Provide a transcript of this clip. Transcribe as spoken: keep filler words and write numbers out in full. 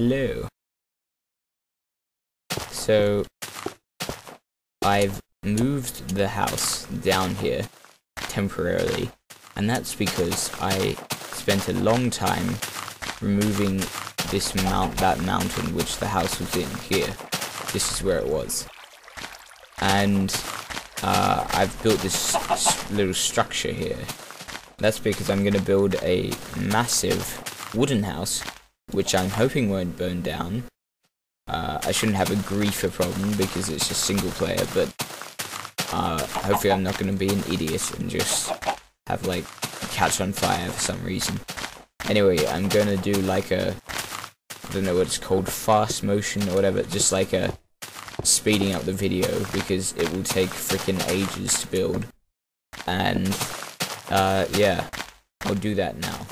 Hello. So I've moved the house down here temporarily, and that's because I spent a long time removing this mount that mountain which the house was in here. This is where it was. And uh, I've built this little structure here. That's because I'm gonna build a massive wooden house, which I'm hoping won't burn down. Uh, I shouldn't have a griefer problem because it's just single player, but uh, hopefully I'm not gonna be an idiot and just have like catch on fire for some reason. Anyway, I'm gonna do like a, I don't know what it's called, fast motion or whatever, just like a speeding up the video because it will take freaking ages to build. And uh, yeah, I'll do that now.